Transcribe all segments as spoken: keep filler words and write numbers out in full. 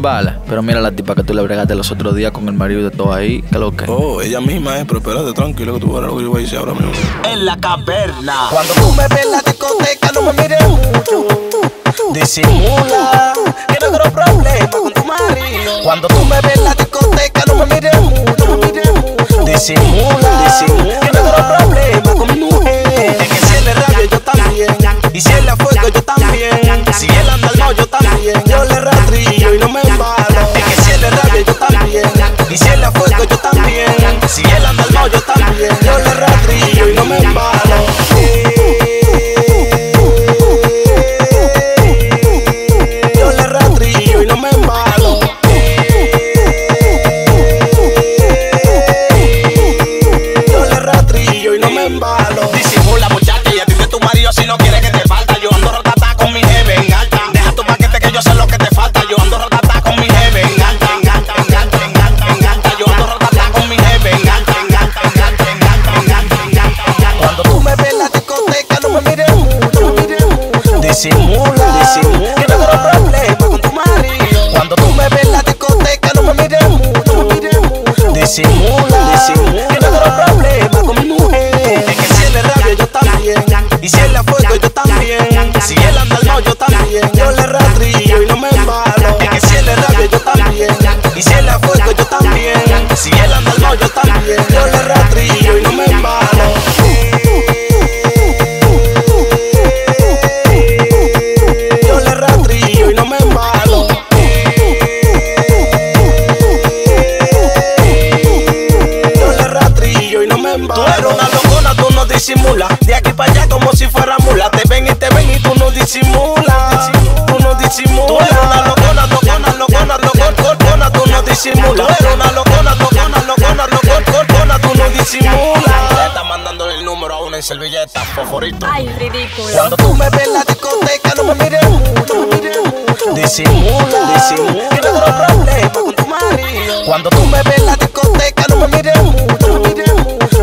Chimbala. Pero mira la tipa que tú le bregaste los otros días con el marido de todo ahí. ¿Qué lo que? Oh, ella misma es, pero espérate, tranquilo que tú verás lo que yo voy a decir ahora mismo. En la caverna. Cuando tú me ves en la discoteca, no me mires mucho. Disimula, que no quiero problemas con tu marido. Cuando tú me ves en la discoteca, no me mires mucho. Disimula, disimula, que no quiero problemas con mi mujer. Es que si él es rabia, yo también. Y si él es fuego, yo también. Si él anda no, yo también. Yo le rastrillo y no me embalo. Es que si él es rabia, yo también. Y si él es fuego, yo también. Si él anda no, yo también. Yo le rastrillo y no me embalo. De aquí para allá como si fuera mula. Te ven y te ven y tú no disimulas. Tú no disimulas. Tú eres una locona, locona, locona, locona. Tú no disimulas. Tú eres una locona, locona, locona, locona. Tú no disimulas. Le está mandando el número a una en servilleta, fosforito. Ay, ridículo. Cuando tú me ves en la discoteca, no me mires mucho. Disimula, disimula. Que no tengo problema con tu marido. Cuando tú me ves en la discoteca, no me mires mucho.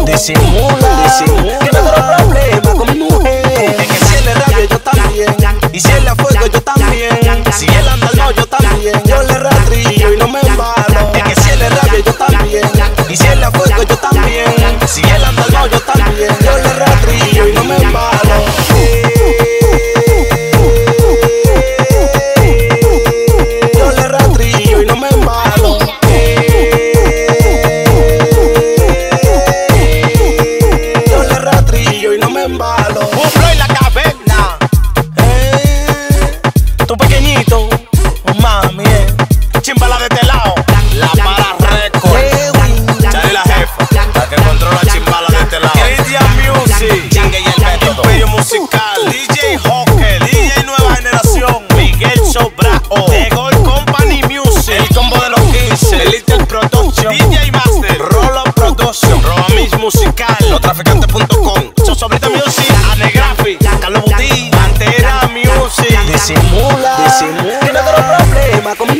Disimula, disimula. Que no tengo problema con mi mujer. Es que si él es rabia, yo también. Y si él es fuego, yo también. Si él anda no, yo también. Yo le rastrillo y no me embalo. Es que si él es rabia, yo también. Y si él es fuego, yo también. Si él anda no, yo también. Yo le rastrillo y no me embalo. Chimbala de Telao, la para récord. Chari la jefa, la que controla Chimbala de Telao. Gideon Music, Jenga y el método. Gideon Musical, D J Hockey, D J Nueva Generación, Miguel Sobrao, The Gold Company Music, El Combo de los quince, El Little Production, D J Master, Roll Production, Roba Miss Musical, los traficantes punto com, Sosobrita Music, Anegrafi, Carlos Butí, Pantera Music. Disimula, disimula, que no tengo problema conmigo.